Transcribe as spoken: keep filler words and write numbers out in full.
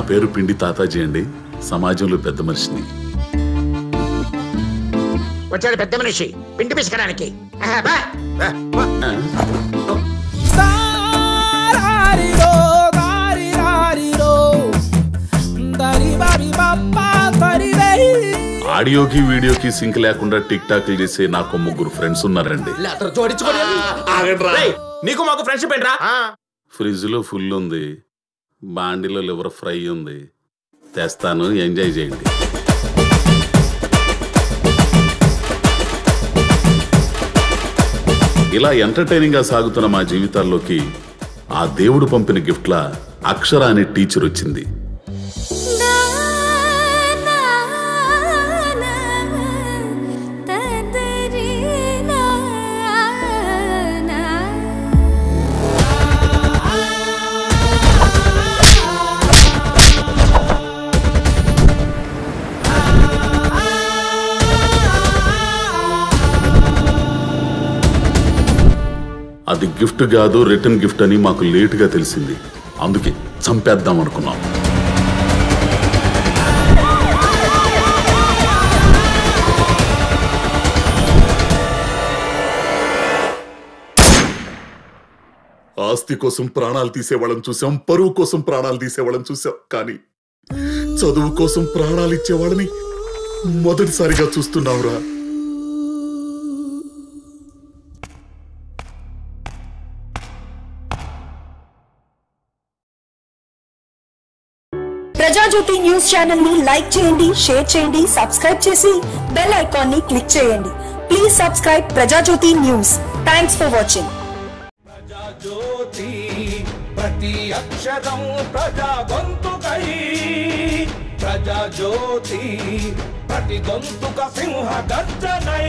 నా పేరు పిండి తాతాజీ అండి. సమాజంలో పెద్ద మనిషిని. వచ్చాడు పెద్ద మనిషి పిండి పిసకడానికి. ఆడియోకి వీడియోకి సింక్ లేకుండా టిక్ టాక్లు చేసే నాకు ముగ్గురు ఫ్రెండ్స్ ఉన్నారండి. నీకు మాకు ఫ్రెండ్షిప్ ఏంట్రా? ఫ్రిడ్జ్ లో ఫుల్ ఉంది, బాండీలో లివర్ ఫ్రై ఉంది, తెస్తాను, ఎంజాయ్ చేయండి. ఇలా ఎంటర్టైనింగ్ గా సాగుతున్న మా జీవితాల్లోకి ఆ దేవుడు పంపిన గిఫ్ట్ల అక్షర అనే టీచర్ వచ్చింది. అది గిఫ్ట్ కాదు, రిటర్న్ గిఫ్ట్ అని మాకు లేటుగా తెలిసింది. అందుకే చంపేద్దాం అనుకున్నాం. ఆస్తి కోసం ప్రాణాలు తీసేవాళ్ళని చూసాం, పరువు కోసం ప్రాణాలు తీసేవాళ్ళని చూసాం, కానీ చదువు కోసం ప్రాణాలు ఇచ్చేవాళ్ళని మొదటిసారిగా చూస్తున్నాంరా. ప్రజాజ్యోతి న్యూస్ ఛానల్ ని లైక్ చేయండి, షేర్ చేయండి, సబ్స్క్రైబ్ చేసి బెల్ ఐకాన్ ని క్లిక్ చేయండి. Please subscribe Prajajyothi news. Thanks for watching. Prajajyothi ప్రతి అక్షరం ప్రజా గొంతుకై, ప్రజాజ్యోతి ప్రతి గొంతుక సింహ గర్జనై.